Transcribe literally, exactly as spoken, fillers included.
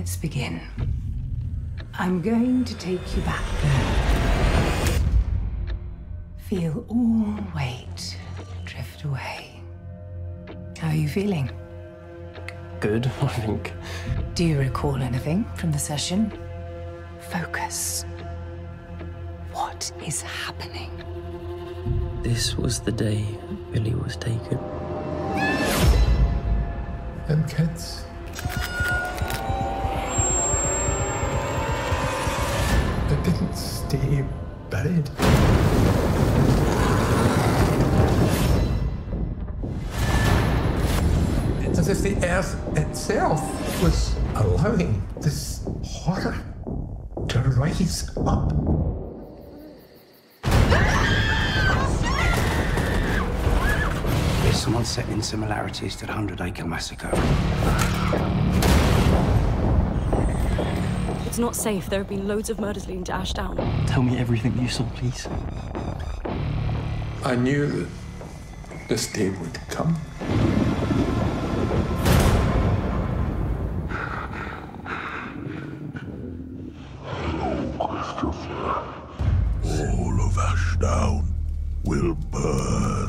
let's begin. I'm going to take you back there. Feel all weight drift away. How are you feeling? Good, I think. Do you recall anything from the session? Focus. What is happening? This was the day Billy was taken. Them kids. They didn't stay buried. It's as if the earth itself was allowing this horror to rise up. There's someone setting similarities to the Hundred Acre Massacre. It's not safe. There have been loads of murders leading to Ashdown. Tell me everything you saw, please. I knew that this day would come. All of Ashdown will burn.